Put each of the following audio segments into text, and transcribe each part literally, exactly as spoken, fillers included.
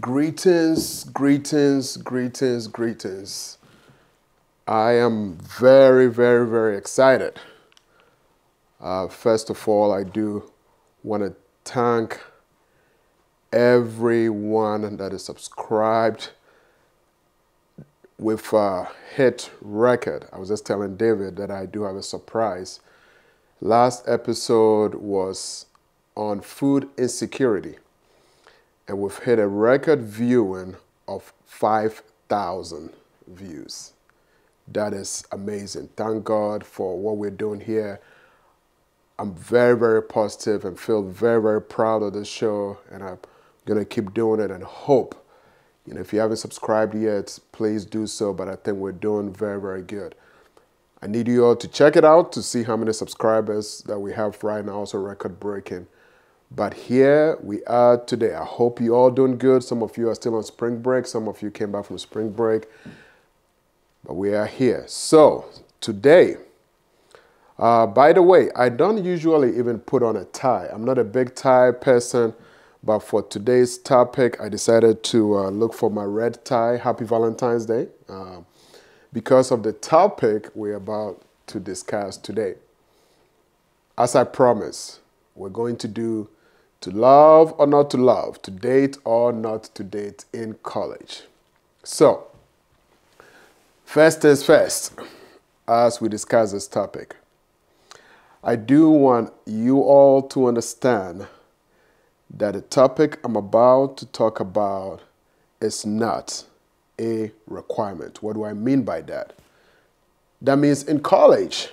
Greetings, greetings, greetings, greetings. I am very, very, very excited. Uh, first of all, I do want to thank everyone that is subscribed. We've uh, hit record. I was just telling David that I do have a surprise. Last episode was on food insecurity, and we've hit a record viewing of five thousand views. That is amazing. Thank God for what we're doing here. I'm very, very positive and feel very, very proud of this show, and I'm gonna keep doing it and hope, you know, if you haven't subscribed yet, please do so, but I think we're doing very, very good. I need you all to check it out to see how many subscribers that we have right now, also record breaking. But here we are today. I hope you're all doing good. Some of you are still on spring break. Some of you came back from spring break. But we are here. So today, uh, by the way, I don't usually even put on a tie. I'm not a big tie person. But for today's topic, I decided to uh, look for my red tie. Happy Valentine's Day. Uh, because of the topic we're about to discuss today. As I promised, we're going to do to love or not to love, to date or not to date in college. So, first things first, as we discuss this topic, I do want you all to understand that the topic I'm about to talk about is not a requirement. What do I mean by that? That means in college,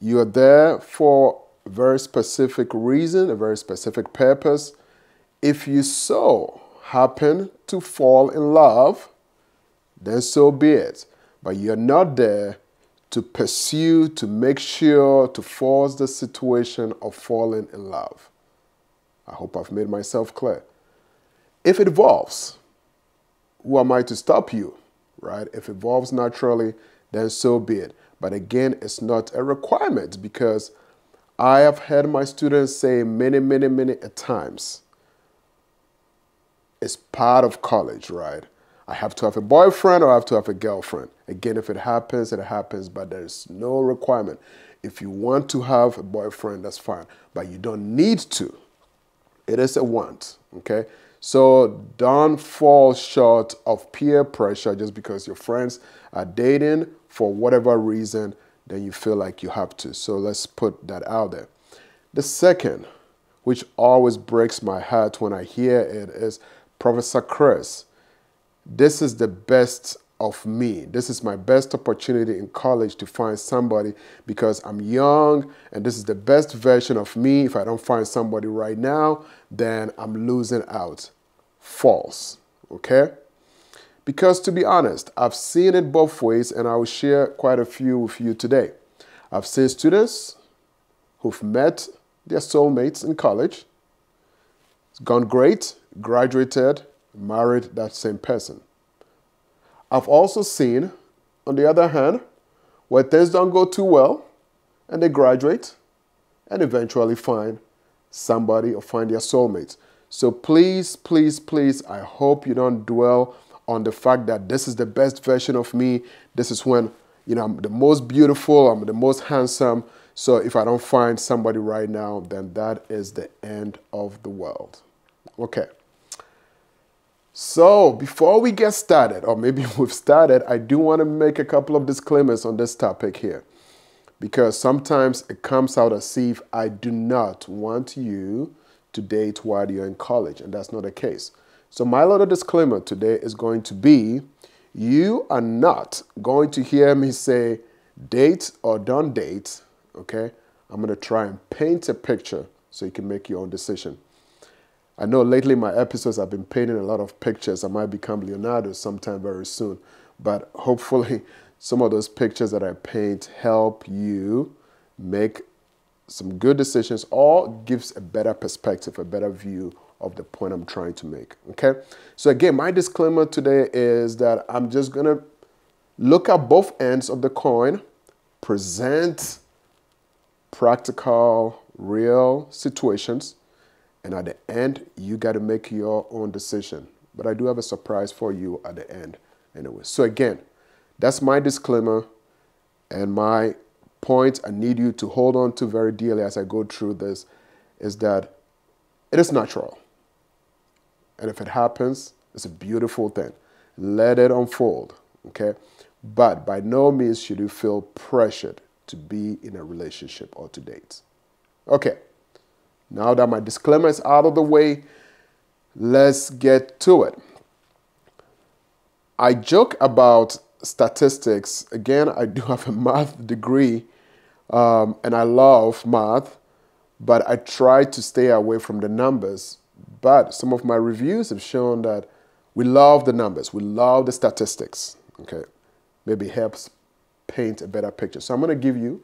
you're there for a very specific reason, a very specific purpose. If you so happen to fall in love, then so be it. But you're not there to pursue, to make sure, to force the situation of falling in love. I hope I've made myself clear. If it evolves, who am I to stop you, right? If it evolves naturally, then so be it. But again, it's not a requirement, because I have heard my students say many, many, many times, it's part of college, right? I have to have a boyfriend or I have to have a girlfriend. Again, if it happens, it happens, but there's no requirement. If you want to have a boyfriend, that's fine, but you don't need to. It is a want, okay? So don't fall short of peer pressure just because your friends are dating for whatever reason, then you feel like you have to. So let's put that out there. The second, which always breaks my heart when I hear it, is Professor Chris. This is the best of me. This is my best opportunity in college to find somebody, because I'm young and this is the best version of me. If I don't find somebody right now, then I'm losing out. False, okay? Because to be honest, I've seen it both ways, and I will share quite a few with you today. I've seen students who've met their soulmates in college, it's gone great, graduated, married that same person. I've also seen, on the other hand, where things don't go too well, and they graduate and eventually find somebody or find their soulmates. So please, please, please, I hope you don't dwell on the fact that this is the best version of me. This is when, you know, I'm the most beautiful, I'm the most handsome. So if I don't find somebody right now, then that is the end of the world. Okay. So before we get started, or maybe we've started, I do want to make a couple of disclaimers on this topic here, because sometimes it comes out as if I do not want you to date while you're in college, and that's not the case. So my little disclaimer today is going to be, you are not going to hear me say date or don't date, okay? I'm going to try and paint a picture so you can make your own decision. I know lately my episodes have been painting a lot of pictures. I might become Leonardo sometime very soon, but hopefully some of those pictures that I paint help you make some good decisions or gives a better perspective, a better view of the point I'm trying to make, okay? So again, my disclaimer today is that I'm just gonna look at both ends of the coin, present practical, real situations, And at the end, you got to make your own decision. But I do have a surprise for you at the end anyway. So again, that's my disclaimer and my point I need you to hold on to very dearly as I go through this is that it is natural. And if it happens, it's a beautiful thing. Let it unfold, okay? But by no means should you feel pressured to be in a relationship or to date. Okay, now that my disclaimer is out of the way, let's get to it. I joke about statistics. Again, I do have a math degree, um, and I love math, but I try to stay away from the numbers. But some of my reviews have shown that we love the numbers. We love the statistics, okay? Maybe helps paint a better picture. So I'm going to give you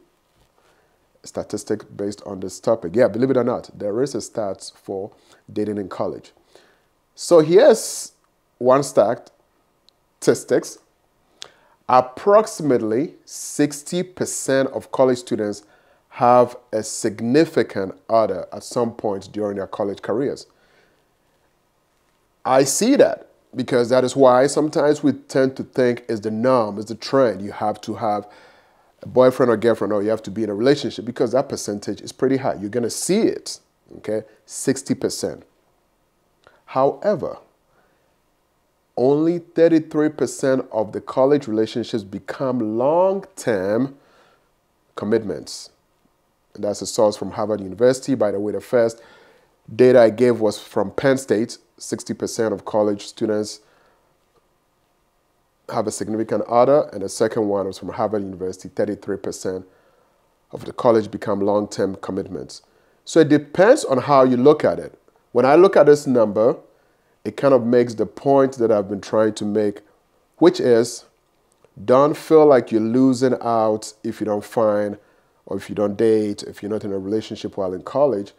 a statistic based on this topic. Yeah, believe it or not, there is a stats for dating in college. So here's one stat, statistics. Approximately sixty percent of college students have a significant other at some point during their college careers. I see that because that is why sometimes we tend to think it's the norm, it's the trend. You have to have a boyfriend or girlfriend, or you have to be in a relationship, because that percentage is pretty high. You're going to see it, okay, sixty percent. However, only thirty-three percent of the college relationships become long-term commitments. And that's a source from Harvard University. By the way, the first data I gave was from Penn State. sixty percent of college students have a significant other. And the second one was from Harvard University. thirty-three percent of the college become long-term commitments. So it depends on how you look at it. When I look at this number, it kind of makes the point that I've been trying to make, which is don't feel like you're losing out if you don't find or if you don't date, if you're not in a relationship while in college,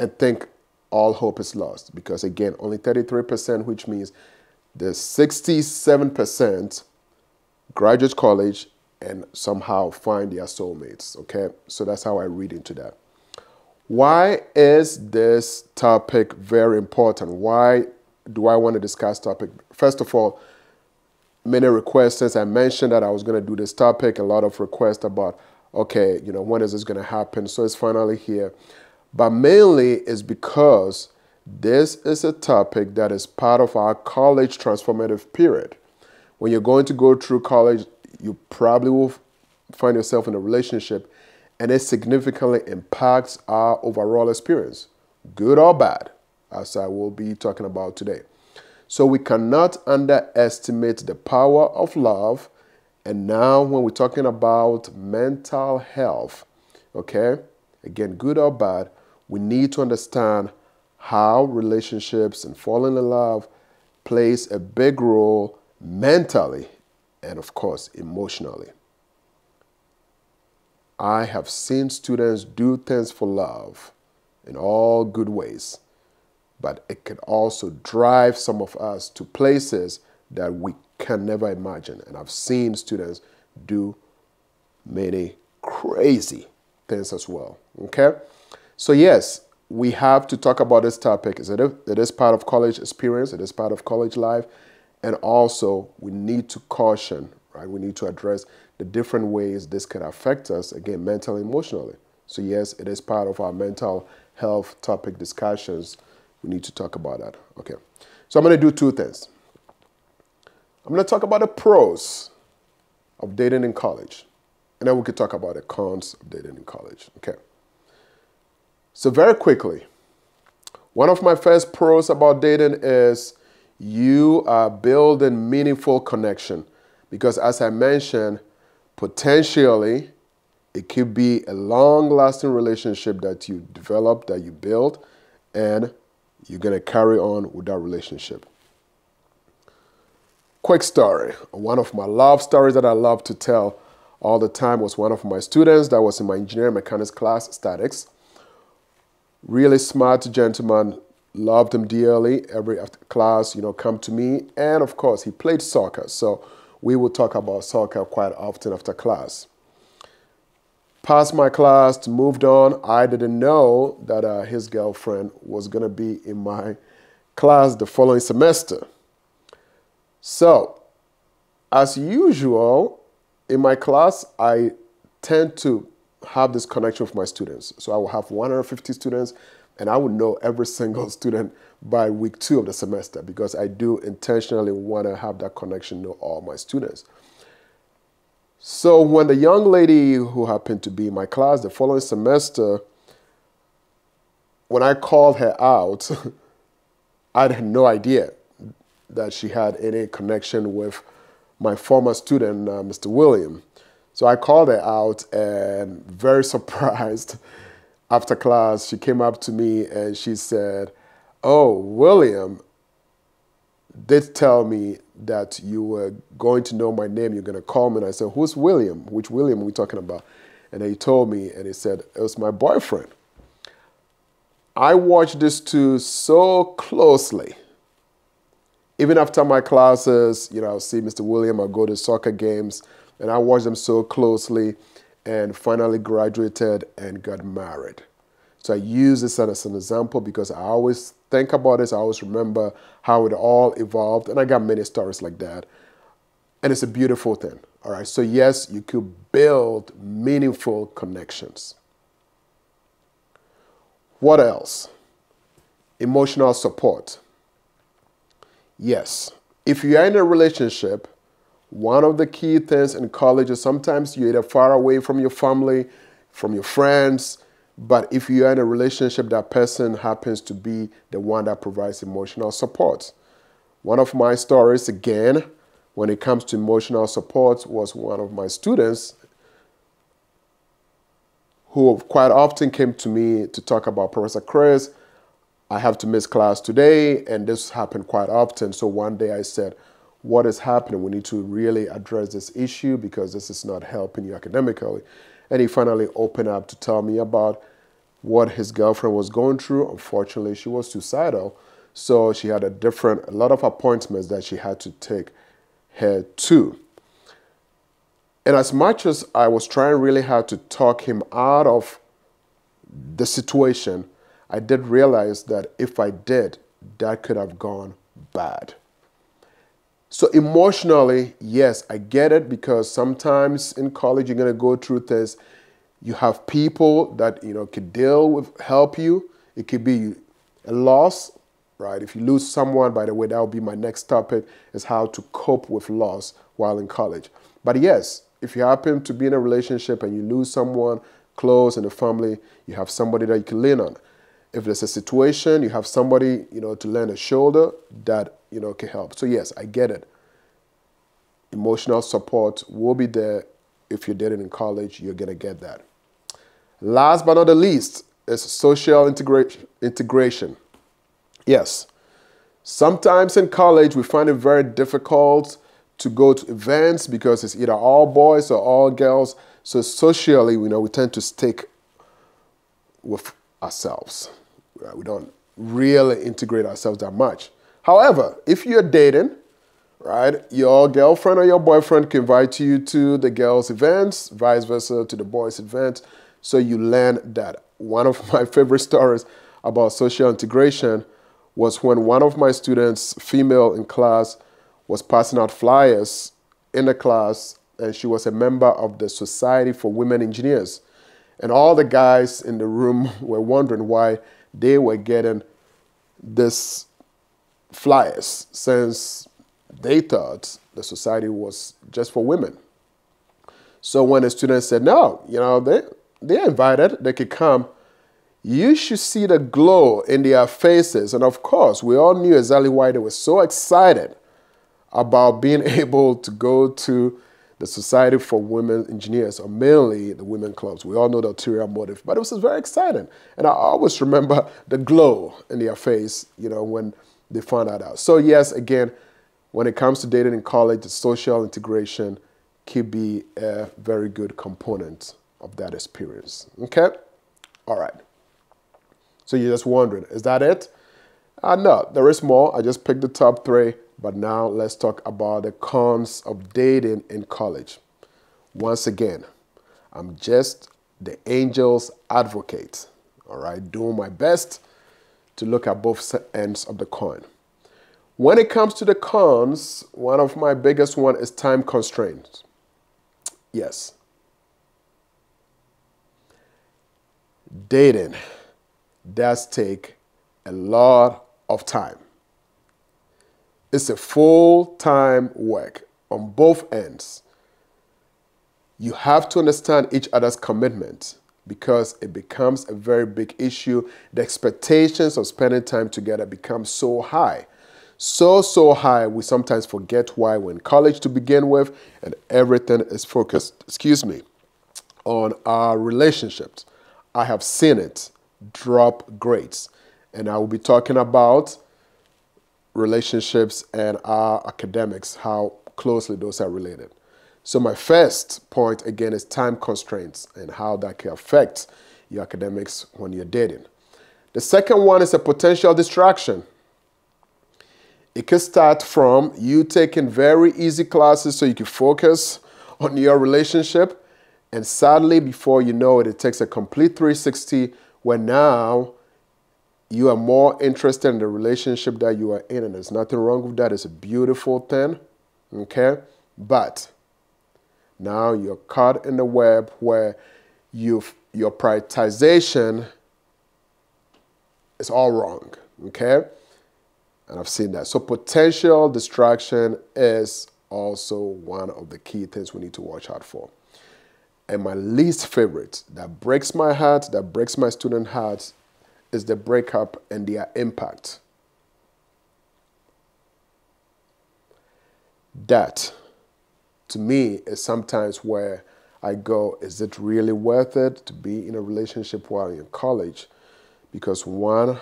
and think all hope is lost. Because again, only thirty-three percent, which means there's sixty-seven percent graduate college and somehow find their soulmates, okay? So that's how I read into that. Why is this topic very important? Why do I want to discuss topic? First of all, many requests, as I mentioned that I was going to do this topic, a lot of requests about, okay, you know, when is this going to happen? So it's finally here. But mainly it's because this is a topic that is part of our college transformative period. When you're going to go through college, you probably will find yourself in a relationship, and it significantly impacts our overall experience, good or bad, as I will be talking about today. So we cannot underestimate the power of love. And now when we're talking about mental health, okay, again, good or bad, we need to understand how relationships and falling in love plays a big role mentally and, of course, emotionally. I have seen students do things for love in all good ways, but it can also drive some of us to places that we can never imagine. And I've seen students do many crazy things as well, okay? So yes, we have to talk about this topic. It is part of college experience, it is part of college life, and also we need to caution, right? We need to address the different ways this can affect us, again, mentally, emotionally. So yes, it is part of our mental health topic discussions. We need to talk about that, okay? So I'm gonna do two things. I'm gonna talk about the pros of dating in college, and then we could talk about the cons of dating in college, okay? So very quickly, one of my first pros about dating is you are building meaningful connection, because as I mentioned, potentially it could be a long-lasting relationship that you develop, that you build, and you're gonna carry on with that relationship. Quick story, one of my love stories that I love to tell all the time was one of my students that was in my engineering mechanics class, statics. Really smart gentleman, loved him dearly. Every after class, you know, come to me. And of course, he played soccer. So we would talk about soccer quite often after class. Passed my class, moved on. I didn't know that uh, his girlfriend was going to be in my class the following semester. So, as usual, in my class, I tend to have this connection with my students. So I will have one hundred fifty students, and I will know every single student by week two of the semester because I do intentionally want to have that connection, know all my students. So when the young lady who happened to be in my class the following semester, when I called her out, I had no idea that she had any connection with my former student, uh, Mister William. So I called her out, and very surprised, after class, she came up to me and she said, "Oh, William did tell me that you were going to know my name, you're going to call me." And I said, "Who's William? Which William are we talking about?" And he told me, and he said, "It was my boyfriend." I watched these two so closely. Even after my classes, you know, I'll see Mister William, I'll go to soccer games, and I watched them so closely, and finally graduated and got married. So I use this as an example because I always think about this. I always remember how it all evolved, and I got many stories like that. And it's a beautiful thing, all right? So yes, you could build meaningful connections. What else? Emotional support. Yes, if you are in a relationship, one of the key things in college is sometimes you're either far away from your family, from your friends, but if you are in a relationship, that person happens to be the one that provides emotional support. One of my stories, again, when it comes to emotional support, was one of my students who quite often came to me to talk about, "Professor Chris, I have to miss class today," and this happened quite often. So one day I said, "What is happening? We need to really address this issue because this is not helping you academically." And he finally opened up to tell me about what his girlfriend was going through. Unfortunately, she was suicidal, so she had a different, a lot of appointments that she had to take her to. And as much as I was trying really hard to talk him out of the situation, I did realize that if I did, that could have gone bad. So emotionally, yes, I get it, because sometimes in college, you're going to go through this. You have people that, you know, could deal with, help you. It could be a loss, right? If you lose someone, by the way, that would be my next topic, is how to cope with loss while in college. But yes, if you happen to be in a relationship and you lose someone close in the family, you have somebody that you can lean on. If there's a situation, you have somebody, you know, to lend a shoulder that, you know, can help. So yes, I get it. Emotional support will be there. If you did it in college, you're going to get that. Last but not the least is social integration. integration. Yes. Sometimes in college, we find it very difficult to go to events because it's either all boys or all girls. So socially, you know, we tend to stick with ourselves. We don't really integrate ourselves that much. However, if you're dating, right, your girlfriend or your boyfriend can invite you to the girls' events, vice versa to the boys' events. So you learn that. One of my favorite stories about social integration was when one of my students, female in class, was passing out flyers in the class, and she was a member of the Society for Women Engineers. And all the guys in the room were wondering why they were getting these flyers, since they thought the society was just for women. So when the students said, "No, you know, they, they're invited, they could come," you should see the glow in their faces. And of course, we all knew exactly why they were so excited about being able to go to the Society for Women Engineers, or mainly the women clubs. We all know the ulterior motive, but it was very exciting. And I always remember the glow in their face, you know, when they found that out. So yes, again, when it comes to dating in college, the social integration could be a very good component of that experience, okay? All right. So you're just wondering, is that it? Uh, no, there is more. I just picked the top three. But now let's talk about the cons of dating in college. Once again, I'm just the angel's advocate. All right, doing my best to look at both ends of the coin. When it comes to the cons, one of my biggest one is time constraints. Yes. Dating does take a lot of time. It's a full-time work on both ends. You have to understand each other's commitment because it becomes a very big issue. The expectations of spending time together become so high. So, so high, we sometimes forget why we're in college to begin with, and everything is focused, excuse me, on our relationships. I have seen it drop grades, and I will be talking about relationships and our academics, how closely those are related. So my first point again is time constraints and how that can affect your academics when you're dating. The second one is a potential distraction. It could start from you taking very easy classes so you can focus on your relationship, and sadly, before you know it, it takes a complete three sixty where now you are more interested in the relationship that you are in, and there's nothing wrong with that. It's a beautiful thing, okay? But now you're caught in the web where you've, your prioritization is all wrong, okay? And I've seen that. So potential distraction is also one of the key things we need to watch out for. And my least favorite, that breaks my heart, that breaks my student heart, is the breakup and their impact. That, to me, is sometimes where I go, is it really worth it to be in a relationship while in college? Because one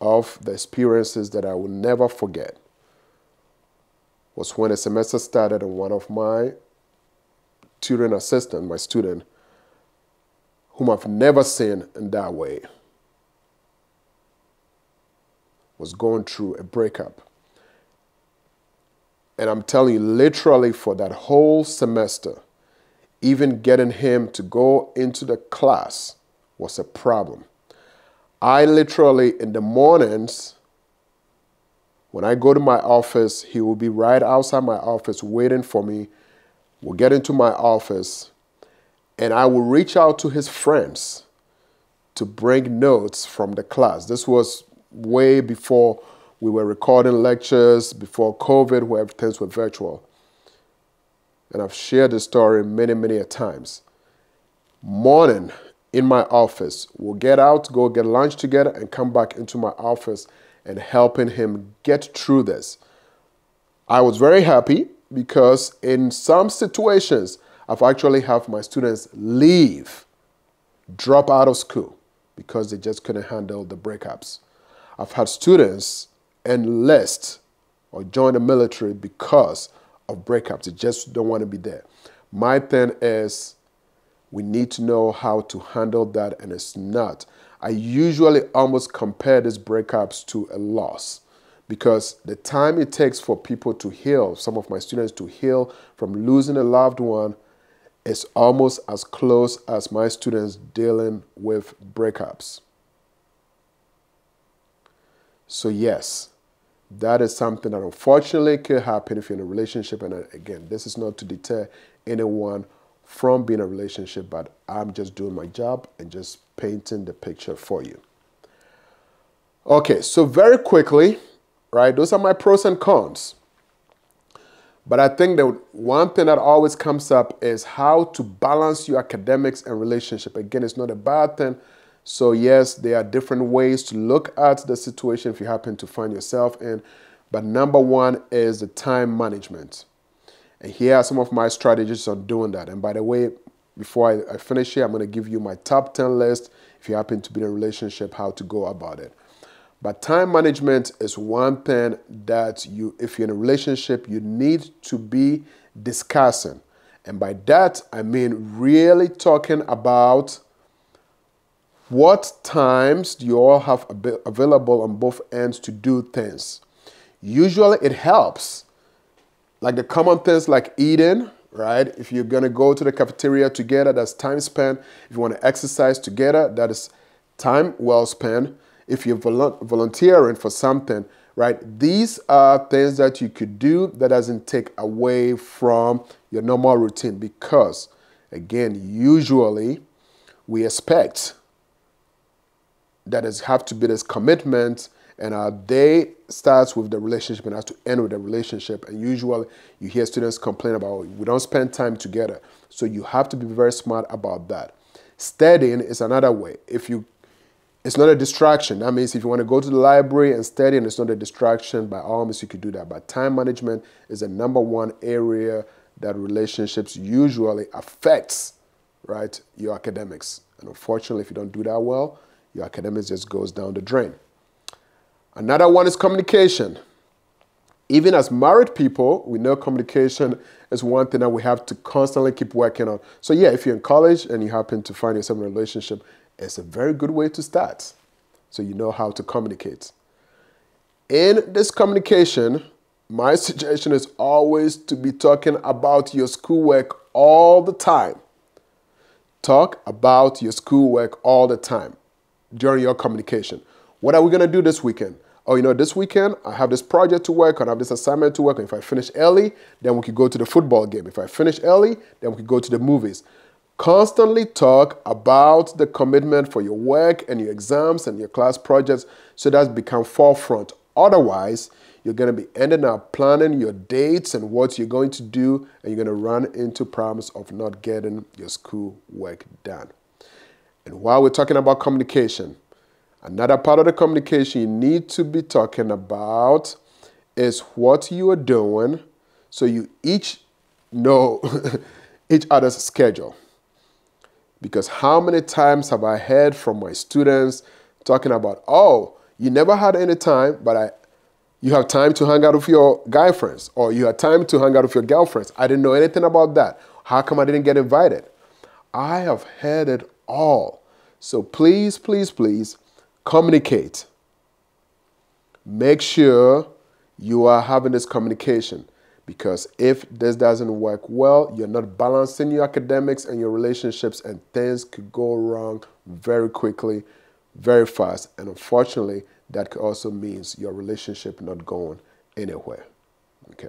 of the experiences that I will never forget was when the semester started and one of my tutoring assistant, my student, whom I've never seen in that way, was going through a breakup. And I'm telling you, literally for that whole semester, even getting him to go into the class was a problem. I literally, in the mornings, when I go to my office, he will be right outside my office waiting for me. We'll get into my office, and I will reach out to his friends to bring notes from the class. This was way before we were recording lectures, before COVID, where things were virtual. And I've shared this story many, many times. Morning in my office, we'll get out, go get lunch together, and come back into my office and helping him get through this. I was very happy, because in some situations, I've actually had my students leave, drop out of school because they just couldn't handle the breakups. I've had students enlist or join the military because of breakups. They just don't want to be there. My thing is we need to know how to handle that, and it's not. I usually almost compare these breakups to a loss, because the time it takes for people to heal, some of my students to heal from losing a loved one, is almost as close as my students dealing with breakups. So yes, that is something that unfortunately could happen if you're in a relationship. And again, this is not to deter anyone from being in a relationship, but I'm just doing my job and just painting the picture for you. Okay, so very quickly, right? Those are my pros and cons. But I think that one thing that always comes up is how to balance your academics and relationship. Again, it's not a bad thing. So yes, there are different ways to look at the situation if you happen to find yourself in. But number one is the time management. And here are some of my strategies on doing that. And by the way, before I, I finish here, I'm going to give you my top ten list if you happen to be in a relationship, how to go about it. But time management is one thing that you, if you're in a relationship, you need to be discussing. And by that, I mean really talking about what times do you all have available on both ends to do things. Usually it helps. Like the common things like eating, right? If you're gonna go to the cafeteria together, that's time spent. If you want to exercise together, that is time well spent. If you're volunteering for something, right? These are things that you could do that doesn't take away from your normal routine, because again, usually we expect that it have to be this commitment, and our day starts with the relationship and has to end with the relationship. And usually you hear students complain about, oh, we don't spend time together. So you have to be very smart about that. Studying is another way. If you, it's not a distraction. That means if you want to go to the library and study and it's not a distraction, by all means you could do that. But time management is the number one area that relationships usually affects, right, your academics. And unfortunately, if you don't do that well, your academics just goes down the drain. Another one is communication. Even as married people, we know communication is one thing that we have to constantly keep working on. So yeah, if you're in college and you happen to find yourself in a relationship, it's a very good way to start, so you know how to communicate. In this communication, my suggestion is always to be talking about your schoolwork all the time. Talk about your schoolwork all the time during your communication. What are we going to do this weekend? Oh, you know, this weekend I have this project to work on, I have this assignment to work on. If I finish early, then we could go to the football game. If I finish early, then we could go to the movies. Constantly talk about the commitment for your work and your exams and your class projects, so that's become forefront. Otherwise, you're going to be ending up planning your dates and what you're going to do, and you're going to run into problems of not getting your school work done. And while we're talking about communication, another part of the communication you need to be talking about is what you are doing, so you each know each other's schedule. Because how many times have I heard from my students talking about, oh, you never had any time, but I, you have time to hang out with your guy friends, or you had time to hang out with your girlfriends. I didn't know anything about that. How come I didn't get invited? I have heard it all. So please, please, please, communicate. Make sure you are having this communication, because if this doesn't work well, you're not balancing your academics and your relationships, and things could go wrong very quickly, very fast. And unfortunately, that could also means your relationship not going anywhere. Okay.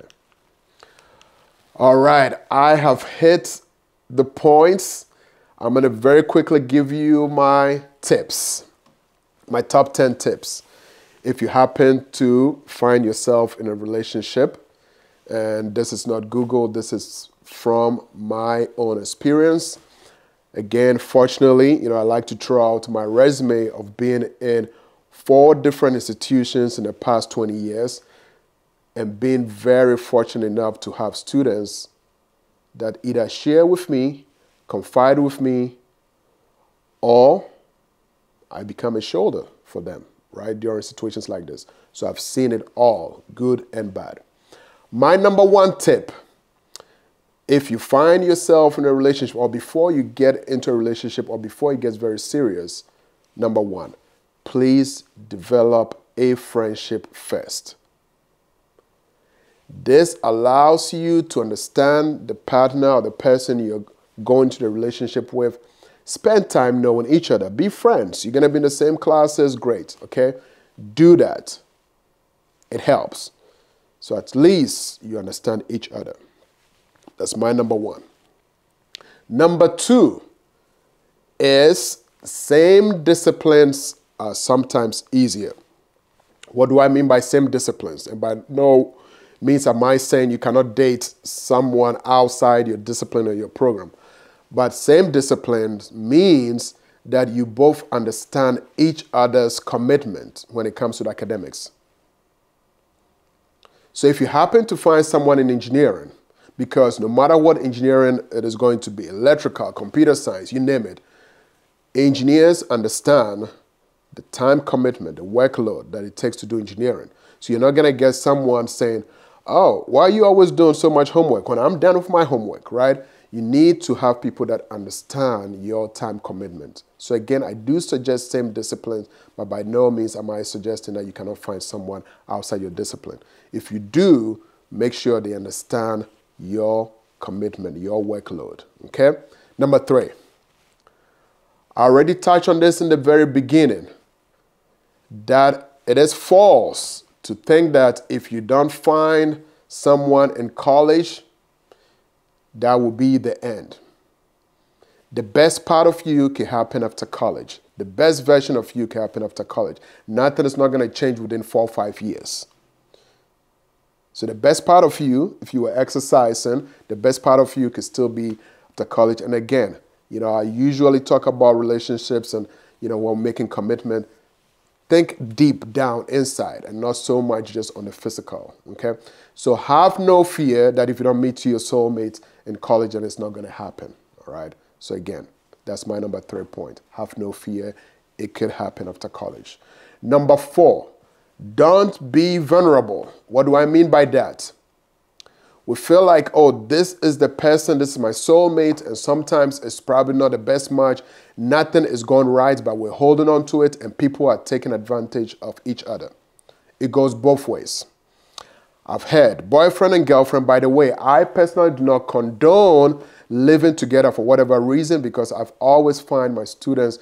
All right, I have hit the points. I'm going to very quickly give you my tips. My top ten tips. If you happen to find yourself in a relationship, and this is not Google, this is from my own experience. Again, fortunately, you know, I like to throw out my resume of being in four different institutions in the past twenty years, and being very fortunate enough to have students that either share with me, confide with me, or I become a shoulder for them, right, during situations like this. So I've seen it all, good and bad. My number one tip, if you find yourself in a relationship, or before you get into a relationship, or before it gets very serious, number one, please develop a friendship first. This allows you to understand the partner or the person you're going to the relationship with. Spend time knowing each other. Be friends. You're going to be in the same classes. Great. Okay. Do that. It helps. So at least you understand each other. That's my number one. Number two is same disciplines are sometimes easier. What do I mean by same disciplines? And by no means am I saying you cannot date someone outside your discipline or your program. But same discipline means that you both understand each other's commitment when it comes to the academics. So if you happen to find someone in engineering, because no matter what engineering it is going to be, electrical, computer science, you name it, engineers understand the time commitment, the workload that it takes to do engineering. So you're not going to get someone saying, oh, why are you always doing so much homework when I'm done with my homework, right? You need to have people that understand your time commitment. So again, I do suggest same discipline, but by no means am I suggesting that you cannot find someone outside your discipline. If you do, make sure they understand your commitment, your workload. Okay. Number three. I already touched on this in the very beginning, that it is false to think that if you don't find someone in college, that will be the end. The best part of you can happen after college. The best version of you can happen after college. Nothing is not going to change within four or five years. So the best part of you, if you were exercising, the best part of you could still be after college. And again, you know, I usually talk about relationships and, you know, while making commitment, think deep down inside and not so much just on the physical, okay? So have no fear that if you don't meet your soulmate in college, then it's not going to happen, all right? So again, that's my number three point. Have no fear. It could happen after college. Number four, don't be vulnerable. What do I mean by that? We feel like, oh, this is the person, this is my soulmate, and sometimes it's probably not the best match. Nothing is going right, but we're holding on to it, and people are taking advantage of each other. It goes both ways. I've heard boyfriend and girlfriend, by the way, I personally do not condone living together for whatever reason, because I've always found my students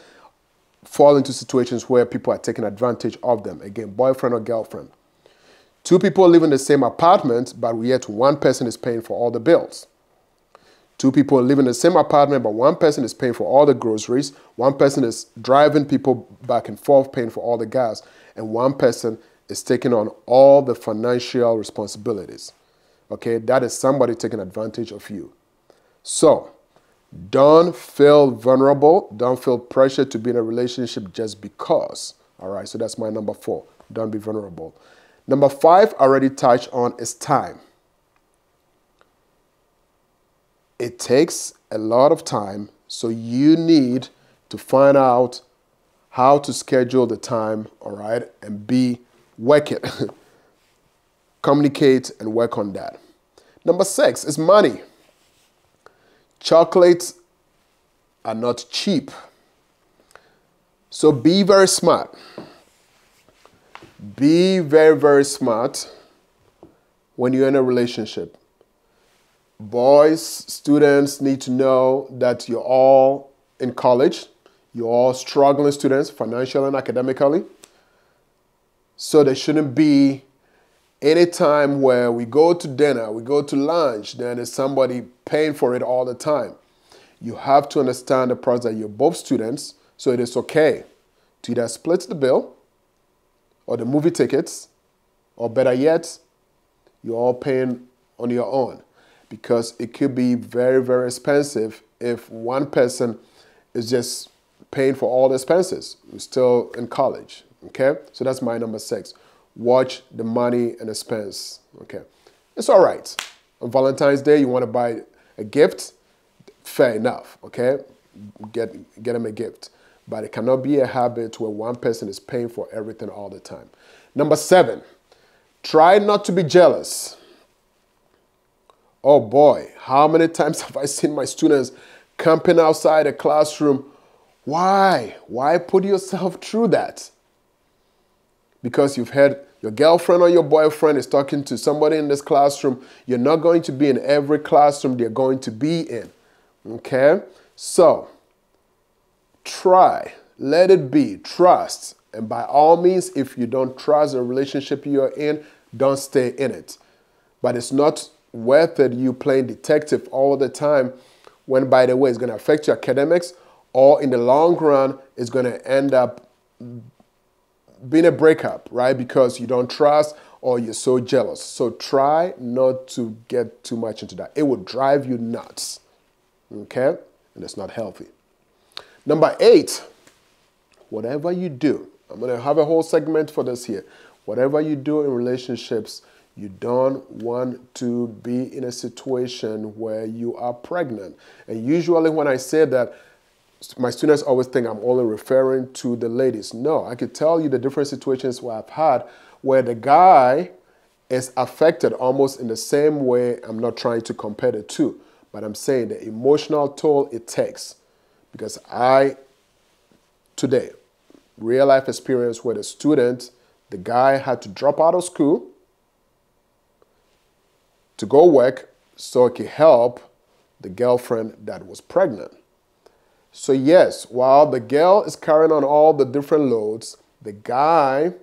fall into situations where people are taking advantage of them. Again, boyfriend or girlfriend. Two people live in the same apartment, but yet one person is paying for all the bills. Two people live in the same apartment, but one person is paying for all the groceries. One person is driving people back and forth, paying for all the gas. And one person is taking on all the financial responsibilities. Okay, that is somebody taking advantage of you. So, don't feel vulnerable. Don't feel pressure to be in a relationship just because. All right, so that's my number four. Don't be vulnerable. Number five, I already touched on, is time. It takes a lot of time, so you need to find out how to schedule the time, all right, and be, work it. Communicate and work on that. Number six is money. Chocolates are not cheap, so be very smart. Be very, very smart when you're in a relationship. Boys, students need to know that you're all in college. You're all struggling students, financially and academically. So there shouldn't be any time where we go to dinner, we go to lunch, then there's somebody paying for it all the time. You have to understand the process that you're both students, so it is okay to either split the bill or the movie tickets, or better yet, you're all paying on your own, because it could be very, very expensive if one person is just paying for all the expenses. We're still in college, okay? So that's my number six. Watch the money and expense, okay? It's all right. On Valentine's Day, you want to buy a gift, fair enough, okay? Get, get them a gift. But it cannot be a habit where one person is paying for everything all the time. Number seven, try not to be jealous. Oh boy, how many times have I seen my students camping outside a classroom? Why? Why put yourself through that? Because you've heard your girlfriend or your boyfriend is talking to somebody in this classroom. You're not going to be in every classroom they're going to be in. Okay? So, try, let it be, trust. And by all means, if you don't trust the relationship you're in, don't stay in it. But it's not worth it you playing detective all the time when, by the way, it's going to affect your academics, or in the long run, it's going to end up being a breakup, right? Because you don't trust or you're so jealous. So try not to get too much into that. It will drive you nuts, okay? And it's not healthy. Number eight, whatever you do, I'm going to have a whole segment for this here. Whatever you do in relationships, you don't want to be in a situation where you are pregnant. And usually when I say that, my students always think I'm only referring to the ladies. No, I could tell you the different situations where I've had where the guy is affected almost in the same way. I'm not trying to compare the two, but I'm saying the emotional toll it takes. Because I, today, real life experience where the student, the guy had to drop out of school to go work so he could help the girlfriend that was pregnant. So yes, while the girl is carrying on all the different loads, the guy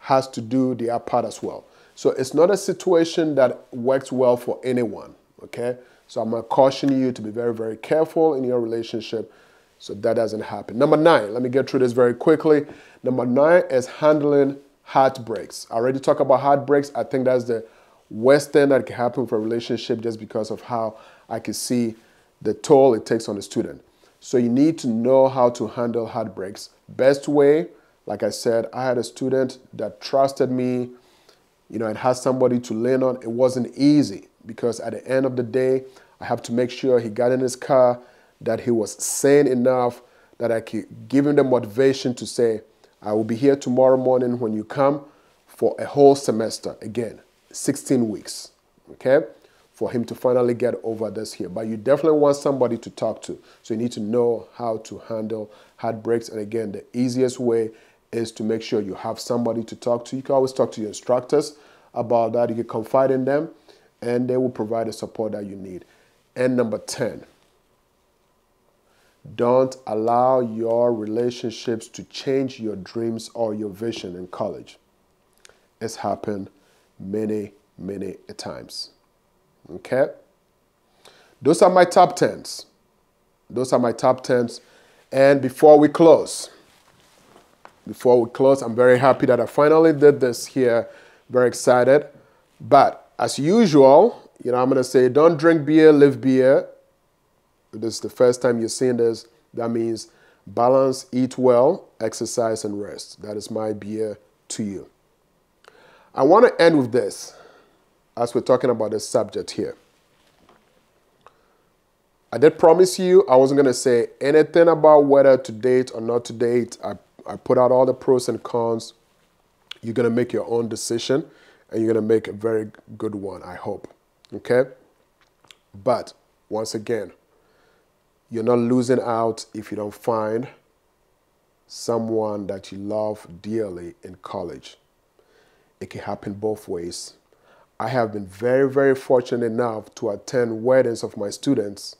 has to do their part as well. So it's not a situation that works well for anyone, okay? So I'm gonna caution you to be very, very careful in your relationship so that doesn't happen. Number nine, let me get through this very quickly. Number nine is handling heartbreaks. I already talked about heartbreaks. I think that's the worst thing that can happen for a relationship just because of how I can see the toll it takes on the student. So you need to know how to handle heartbreaks. Best way, like I said, I had a student that trusted me, you know, and had somebody to lean on. It wasn't easy because at the end of the day, I have to make sure he got in his car, that he was sane enough, that I could give him the motivation to say, I will be here tomorrow morning when you come for a whole semester. Again, sixteen weeks, okay? For him to finally get over this here. But you definitely want somebody to talk to. So you need to know how to handle heartbreaks. And again, the easiest way is to make sure you have somebody to talk to. You can always talk to your instructors about that. You can confide in them and they will provide the support that you need. And number ten, don't allow your relationships to change your dreams or your vision in college. It's happened many, many times. Okay? Those are my top tens. Those are my top tens. And before we close, before we close, I'm very happy that I finally did this here. Very excited. But as usual, you know, I'm going to say, don't drink beer, live beer. If this is the first time you're seeing this, that means balance, eat well, exercise, and rest. That is my beer to you. I want to end with this. As we're talking about this subject here, I did promise you I wasn't going to say anything about whether to date or not to date. I, I put out all the pros and cons. You're going to make your own decision and you're going to make a very good one, I hope. Okay? But once again, you're not losing out if you don't find someone that you love dearly in college. It can happen both ways. I have been very, very fortunate enough to attend weddings of my students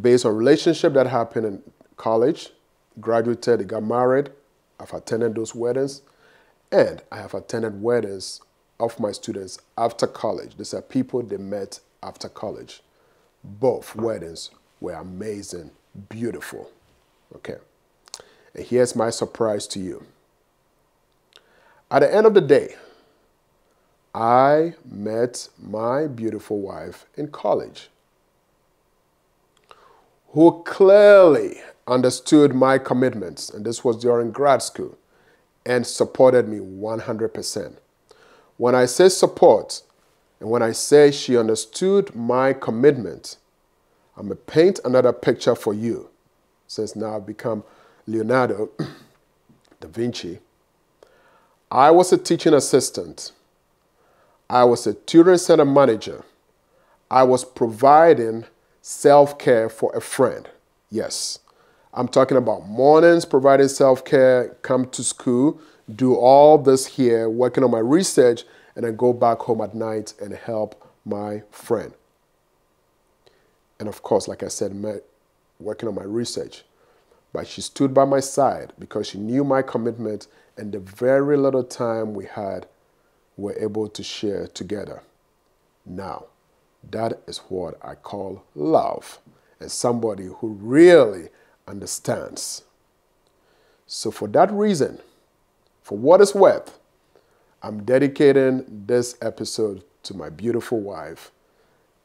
based on relationship that happened in college, graduated, they got married. I've attended those weddings, and I have attended weddings of my students after college. These are people they met after college. Both weddings were amazing, beautiful. Okay, and here's my surprise to you. At the end of the day, I met my beautiful wife in college, who clearly understood my commitments, and this was during grad school, and supported me one hundred percent. When I say support, and when I say she understood my commitment, I'm gonna paint another picture for you, since now I've become Leonardo da Vinci. I was a teaching assistant. I was a tutoring center manager. I was providing self-care for a friend. Yes, I'm talking about mornings, providing self-care, come to school, do all this here, working on my research, and then go back home at night and help my friend. And of course, like I said, working on my research. But she stood by my side because she knew my commitment and the very little time we had were able to share together. Now, that is what I call love, and somebody who really understands. So for that reason, for what it's worth, I'm dedicating this episode to my beautiful wife.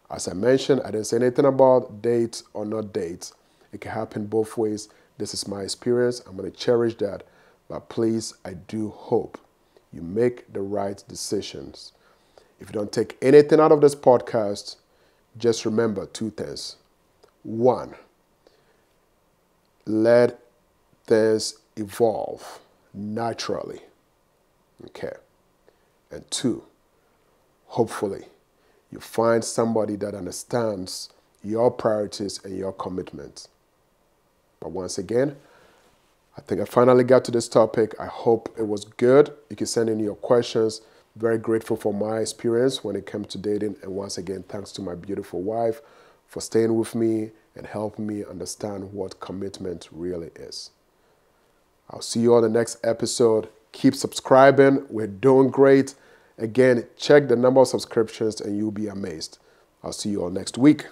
As I mentioned, I didn't say anything about date or not date. It can happen both ways. This is my experience. I'm going to cherish that. But please, I do hope you make the right decisions. If you don't take anything out of this podcast, just remember two things. One, let things evolve naturally. Okay. And two, hopefully you find somebody that understands your priorities and your commitments. But once again, I think I finally got to this topic. I hope it was good. You can send in your questions. Very grateful for my experience when it comes to dating, and once again, thanks to my beautiful wife for staying with me and helping me understand what commitment really is. I'll see you on the next episode. Keep subscribing. We're doing great. Again, check the number of subscriptions and you'll be amazed. I'll see you all next week.